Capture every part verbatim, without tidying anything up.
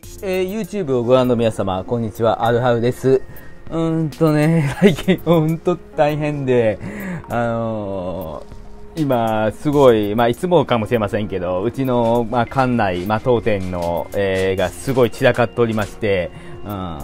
はい、えー、YouTube をご覧の皆様、こんにちは、あるはるです。うーんとね、最近、ほんと大変で、あのー、今、すごい、まあ、いつもかもしれませんけど、うちの、まあ、館内、まあ、当店の、えー、がすごい散らかっておりまして、うん、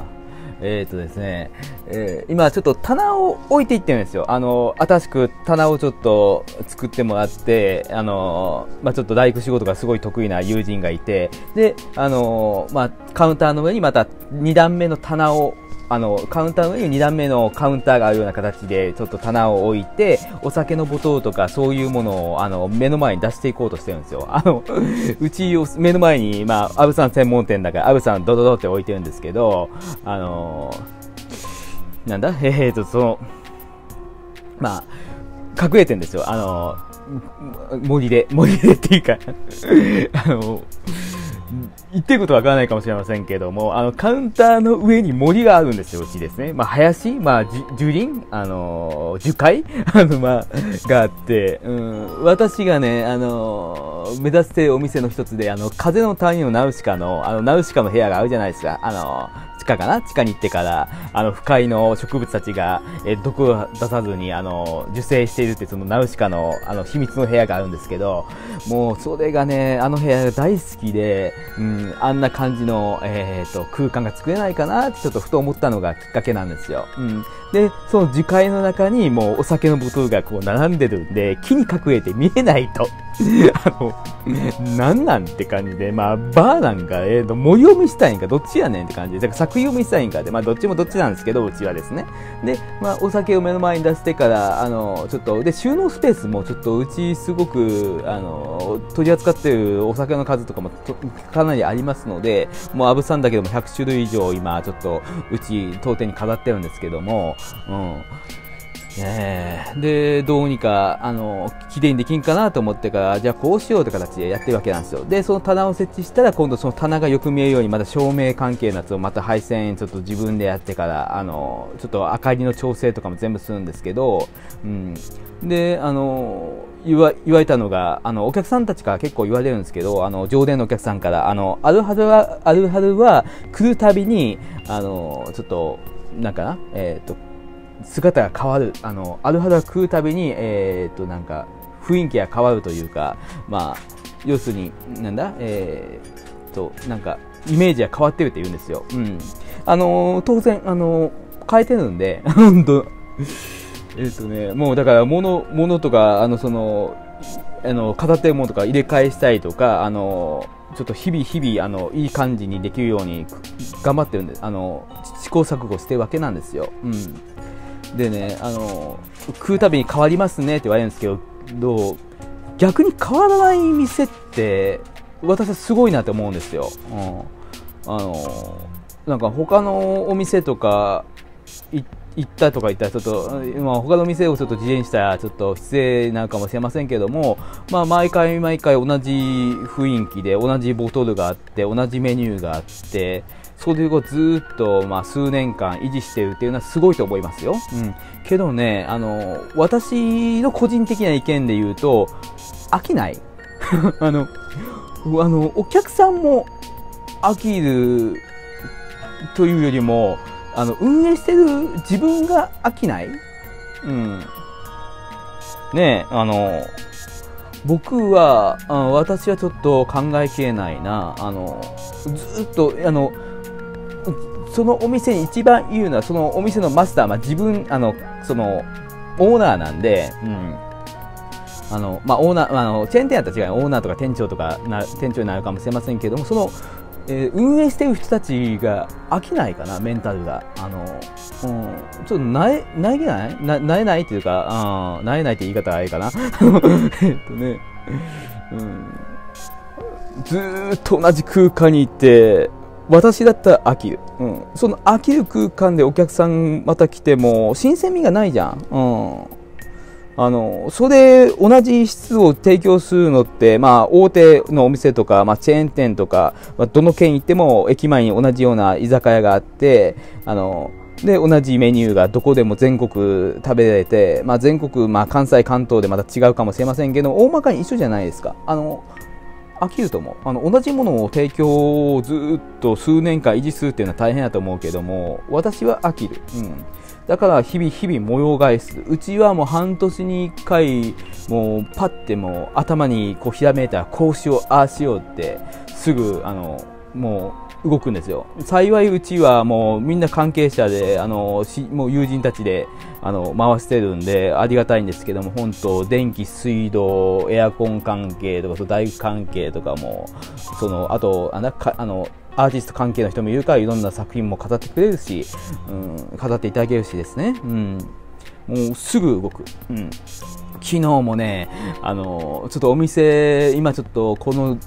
えーとですね、えー、今ちょっと棚を置いていってるんですよ。あの新しく棚をちょっと作ってもらって、あのまあ、ちょっと大工仕事がすごい得意な友人がいて、で、あのまあ、カウンターの上にまたにだんめの棚を、あのカウンターの上ににだんめのカウンターがあるような形でちょっと棚を置いて、お酒のボトルとかそういうものをあの目の前に出していこうとしてるんですよ。あのうちを目の前に、まあ、アブさん専門店だからアブさんドドドって置いてるんですけど、あのなんだへへとそのまあ隠れてるんですよ、あの森で森でっていうかあの言ってることはわからないかもしれませんけども、あのカウンターの上に森があるんですよ、うちですね。まあ、林、まあ、樹林、あの樹海あの、まあ、があって、うん、私がね、あの目指しているお店の一つで、あの風の谷のナウシカの、あのナウシカの部屋があるじゃないですか。あの地下かな、地下に行ってからあの不快の植物たちがえ毒を出さずにあの受精しているって、そのナウシカのあの秘密の部屋があるんですけど、もうそれがね、あの部屋が大好きで、うん、あんな感じの、えー、と空間が作れないかなってちょっとふと思ったのがきっかけなんですよ。うん、でその樹海の中にもうお酒のボトルがこう並んでるんで、木に隠れて見えないとあのなんなんって感じで、まあ、バーなんか、えー、と森読みしたいんかどっちやねんって感じで、だから作読みしたいんかで、まあ、どっちもどっちなんですけど、うちはですね。で、まあ、お酒を目の前に出してからあのちょっとで収納スペースもちょっとうちすごくあの取り扱ってるお酒の数とかもとかなりありますので、もうアブさんだけでもひゃくしゅるい以上今ちょっとうち当店に飾ってるんですけども、うんね、でどうにかあのきれいにできんかなと思ってから、じゃあこうしようという形でやってるわけなんですよ。でその棚を設置したら、今度その棚がよく見えるようにまた照明関係のやつをまた配線ちょっと自分でやってから、あのちょっと明かりの調整とかも全部するんですけど、うん、であの言わ言われたのが、あのお客さんたちから結構言われるんですけど、あの常連のお客さんから、あのあるはるはあるはるは来るたびにあのちょっとなんかなえっ、ー、と姿が変わる、あのアルハルが食うたびに、えー、となんか雰囲気が変わるというか、まあ、要するになんだ、えー、となんかイメージが変わってるって言うんですよ。うん、あのー、当然、あのー、変えてるんで本当えーとね、もうだから物、物とかあのそのあの飾ってるものとか入れ替えしたりとか、あのちょっと日々日々あのいい感じにできるように頑張ってるんで、あの試行錯誤してるわけなんですよ。うんでね、あの食うたびに変わりますねって言われるんですけど、どう逆に変わらない店って私はすごいなって思うんですよ。うん、あのなんか他のお店とか行ったとか言ったらちょっと、まあ、他の店をちょっと事例にしたらちょっと失礼なのかもしれませんけども、まあ、毎回毎回同じ雰囲気で同じボトルがあって同じメニューがあって、それをずっと、まあ、数年間維持しているっていうのはすごいと思いますよ。うん、けどね、あの私の個人的な意見で言うと飽きないあのあのお客さんも飽きるというよりも、あの運営してる自分が飽きない、うん、ねえ、あの僕はあの私はちょっと考えきれないな、あのずっとあのそのお店に一番言うのはそのお店のマスター、まあ、自分あのそのオーナーなんで、うんあのまあ、オーナーあのチェーン店だったら違うオーナーとか店長とかな店長になるかもしれませんけども、そのえー、運営している人たちが飽きないかな、メンタルが。あの、うん、ちょっとなえ、なえげないな、なえないっていうか、なえないって言い方がいいかな。えっとね、うん、ずーっと同じ空間にいて、私だったら飽きる。うん、その飽きる空間でお客さんまた来ても、新鮮味がないじゃん。うんあのそれ同じ質を提供するのって、まあ、大手のお店とか、まあ、チェーン店とか、まあ、どの県行っても駅前に同じような居酒屋があって、あので同じメニューがどこでも全国食べられて、まあ、全国、まあ、関西関東でまた違うかもしれませんけど、大まかに一緒じゃないですか。あの飽きると思う。あの同じものを提供をずっと数年間維持するっていうのは大変だと思うけども、私は飽きる、うん、だから日々日々模様替えする。うちはもう半年にいっかいもうパッてもう頭にこうひらめいたらこうしようああしようってすぐあのもう動くんですよ。幸いうちはもうみんな関係者であのしもう友人たちであの回してるんでありがたいんですけども、本当電気水道エアコン関係とか大工関係とかもそのあとあのかあのアーティスト関係の人もいるからいろんな作品も語ってくれるし、うん、語っていただけるしですね、うん、もうすぐ動く。うん昨日もね、あのちょっとお店、今ちょっとこの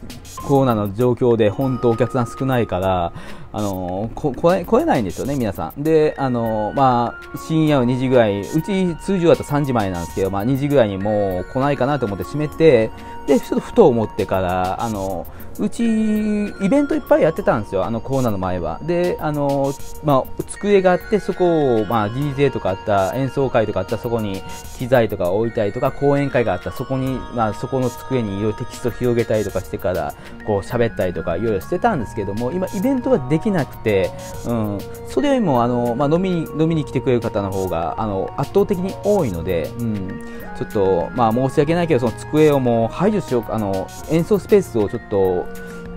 コロナの状況で本当お客さん少ないからあのこ来れないんですよね、皆さん。で、あのまあ、深夜のにじぐらい、うち通常だとさんじまえなんですけど、まあ、にじぐらいにもう来ないかなと思って閉めて、でちょっとふと思ってからあのうちイベントいっぱいやってたんですよ、あのコロナの前は。であの、まあ、机があってそこを、まあ、ディージェー とかあった演奏会とかあったそこに機材とか置いたりとか、講演会があったそこに、まあ、そこの机にいろいろテキスト広げたりとかしてからこう喋ったりとかいろいろしてたんですけども、今イベントができなくて、うん、それよりもあの、まあ、飲みに飲みに来てくれる方の方があの圧倒的に多いので、うん、ちょっと、まあ、申し訳ないけどその机をもう排除しようか、あの演奏スペースをちょっと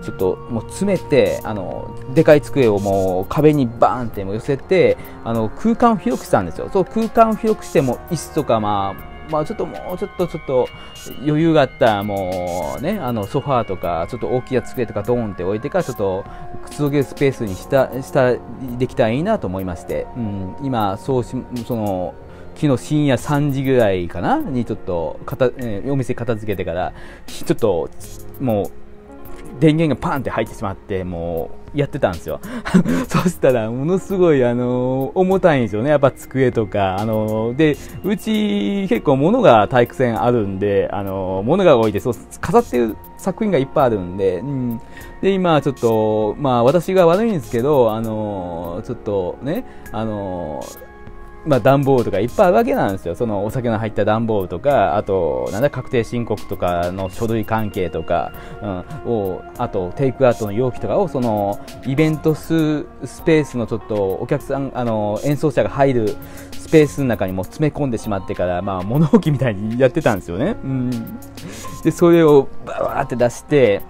ちょっともう詰めて、あのでかい机をもう壁にバーンっても寄せてあの空間を広くしたんですよ。そう空間を広くしても椅子とか、まあまあちょっともうちょっとちょっと余裕があったらもうね、あのソファーとかちょっと大きな机とかドーンって置いてからちょっとくつろげるスペースにしたしたできたらいいなと思いまして、うん、今そうしその昨日深夜さんじぐらいかなにちょっとかた、えー、お店片付けてからちょっともう電源がパンって入ってしまってもうやってたんですよそしたらものすごいあの重たいんですよね、やっぱ机とかあのでうち結構物が体育線あるんであの物が置いてそう飾ってる作品がいっぱいあるんで、うん、で今ちょっとまあ私が悪いんですけどあのちょっとねあのまあ段ボールとかいっぱいあるわけなんですよ。そのお酒の入った段ボールとか、あとなんだ確定申告とかの書類関係とか、うん、をあとテイクアウトの容器とかをそのイベントススペースのちょっとお客さんあの演奏者が入るスペースの中にも詰め込んでしまってから、まあ、物置みたいにやってたんですよね。うん、でそれをバワーって出して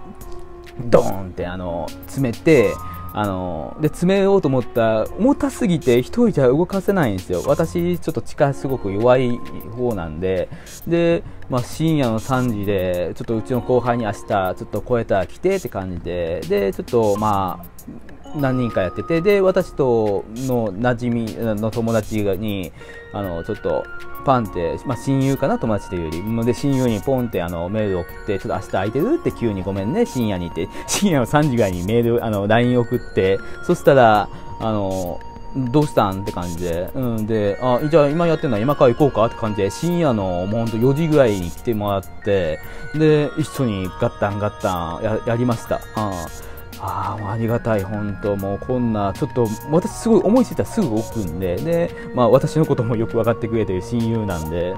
ドーンってあの詰めて。あので詰めようと思った重たすぎて一人じゃ動かせないんですよ。私ちょっと力すごく弱い方なんで、で、まあ、深夜のさんじでちょっとうちの後輩に明日ちょっと超えたら来てって感じで、でちょっとまあ何人かやってて、で私との馴染みの友達にあのちょっとパンって、まあ、親友かな友達というよりで親友にポンってあのメールを送ってちょっと明日空いてるって急にごめんね深夜にって深夜のさんじぐらいにメールあの ライン 送って、そしたらあのどうしたんって感じで、うん、であじゃあ今やってるのは今から行こうかって感じで深夜のもうほんとよじぐらいに来てもらって、で一緒にガッタンガッタン や, やりました。ああありがたい、本当もうこんなちょっと私すごい思いついたらすぐ置くんで、で、まあ、私のこともよく分かってくれてる親友なんで、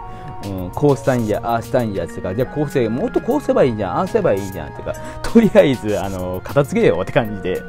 うん、こうしたいんじゃああしたいんじゃってか、じゃあこうせもっとこうすればいいじゃんああすればいいじゃんってか、とりあえずあの片付けようって感じで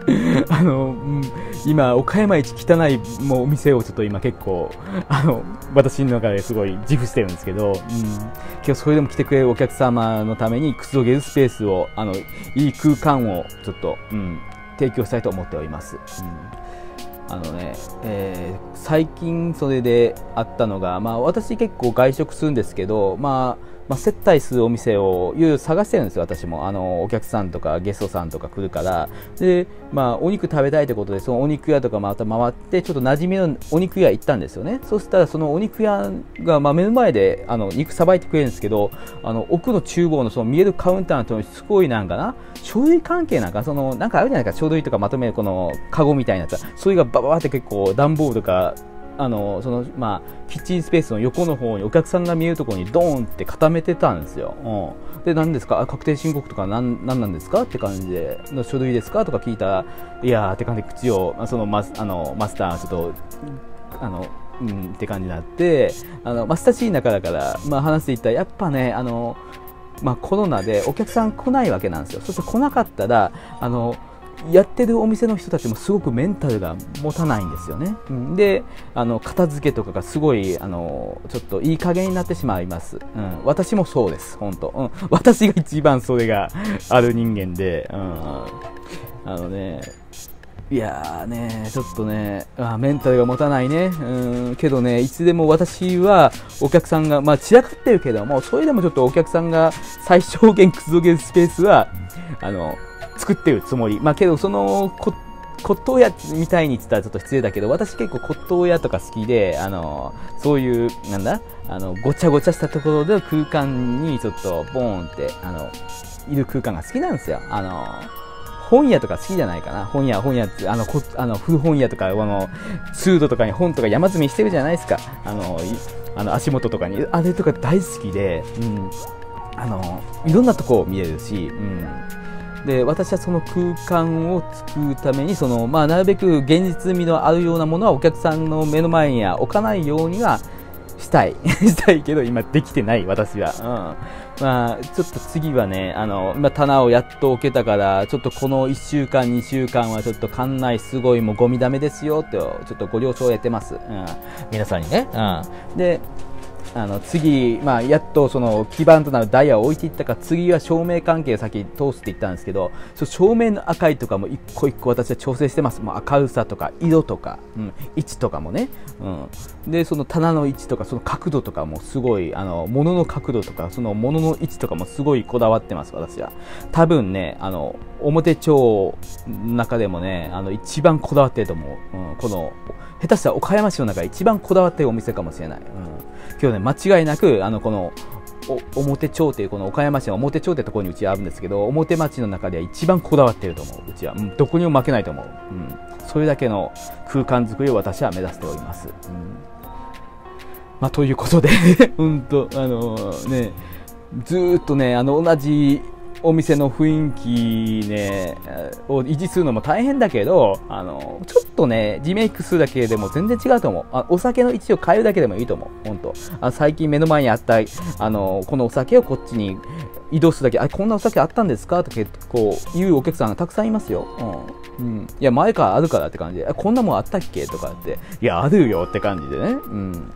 あの、うん、今岡山一汚いもうお店をちょっと今結構あの私の中ですごい自負してるんですけど、うん、今日それでも来てくれるお客様のためにくつろげるスペースをあのいい空間をちょっと、うん、提供したいと思っております。うん、あのね、えー、最近それであったのが、まあ、私結構外食するんですけど、まあまあ、接待するお店をいろいろ探してるんですよ、私も。あのお客さんとかゲストさんとか来るから、で、まあ、お肉食べたいということでそのお肉屋とかまた回ってちょっと馴染みのお肉屋行ったんですよね。そしたらそのお肉屋が、まあ、目の前であの肉さばいてくれるんですけど、あの奥の厨房のその見えるカウンターのところにすごいなんかな書類関係なんかそのなんかあるじゃないか、書類とかまとめるこのカゴみたいなやつ、それがバババって結構段ボールとかあのそのまあ、キッチンスペースの横の方にお客さんが見えるところにドーンって固めてたんですよ。うん、で何ですか確定申告とか何なんですかって感じでの書類ですかとか聞いたら、いやーって感じで口をそのマス、あのマスターちょっとあの、うん、って感じになって、あのマスターシーン中だから、まあ、話していったらやっぱねあのまあ、コロナでお客さん来ないわけなんですよ。そして来なかったらあのやってるお店の人たちもすごくメンタルが持たないんですよね。であの片付けとかがすごいあのちょっといい加減になってしまいます、うん、私もそうです本当、うん、私が一番それがある人間で、うん、あのねいやーねちょっとねあメンタルが持たないね、うん、けどねいつでも私はお客さんが、まあ、散らかってるけどもそれでもちょっとお客さんが最小限くつろげるスペースはあの作ってるつもり、まあ、けどそのこ骨董屋みたいに言ってたらちょっと失礼だけど私結構骨董屋とか好きであのそういうなんだあのごちゃごちゃしたところでの空間にちょっとボーンってあのいる空間が好きなんですよ。あの本屋とか好きじゃないかな。本屋、本屋、あの、こあの古本屋とか、あの、通路とかに本とか山積みしてるじゃないですか。あの、あの足元とかに。あれとか大好きで、うん。あの、いろんなとこ見えるし、うん。で、私はその空間を作るために、その、まあ、なるべく現実味のあるようなものはお客さんの目の前には置かないようには、したいしたいけど今できてない私は、うん、まあちょっと次はねあの今棚をやっと置けたからちょっとこのいっしゅうかんにしゅうかんはちょっと館内すごいもうゴミダメですよってちょっとご了承を得てます、うん、皆さんにね、うん、であの次、まあ、やっとその基盤となるダイヤを置いていったから次は照明関係を先に通すって言ったんですけどその照明の赤いとかも一個一個私は調整してます。もう明るさとか色とか、うん、位置とかもね、うん、でその棚の位置とかその角度とかもすごいあの物の角度とかその物の位置とかもすごいこだわってます私は。多分ねあの表町の中でもねあの一番こだわってると思う、うん、この下手したら岡山市の中で一番こだわってるお店かもしれない、うん、今日ね間違いなくあのこのお表町というこの岡山市の表町というところにうちはあるんですけど表町の中では一番こだわっていると思う。うちは、うん、どこにも負けないと思う、うん、それだけの空間づくりを私は目指しております、うん、まあ、ということで本当、あのー、ねずっとねあの同じお店の雰囲気、ね、を維持するのも大変だけどあのちょっとねリメイクするだけでも全然違うと思う。あお酒の位置を変えるだけでもいいと思う本当。あ最近目の前にあったあのこのお酒をこっちに移動するだけあこんなお酒あったんですかと結構言うお客さんがたくさんいますよ、うんうん、いや前からあるからって感じであこんなもんあったっけとかっていやあるよって感じでね、うん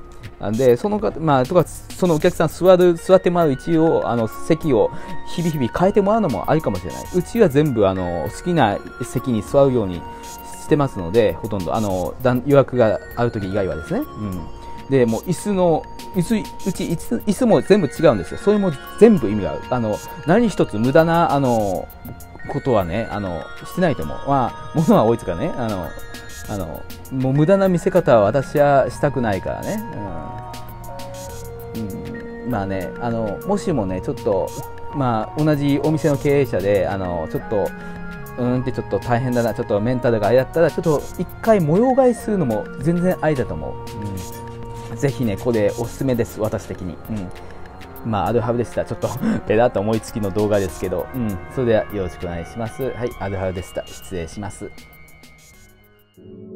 でその方、まあ、とかそのお客さん座る座ってもらう位置をあの席を日々日々変えてもらうのもありかもしれない。うちは全部あの好きな席に座るようにしてますのでほとんどあの予約がある時以外はですね、うん、でもう椅子の椅子うち椅子、椅子も全部違うんですよ。それも全部意味がある。あの何一つ無駄なあのことはねあのしてないと思う。まあ物は多いですからねあのあのもう無駄な見せ方は私はしたくないからね、うんうん、まあねあのもしもねちょっと、まあ、同じお店の経営者であのちょっとうんってちょっと大変だなちょっとメンタルがあれだったらちょっと一回模様替えするのも全然ありだと思う、うん、ぜひねこれおすすめです私的に、うん、まあアルハルでした。ちょっとペラッと思いつきの動画ですけど、うん、それではよろしくお願いします。はいアルハルでした。失礼します。Thank you.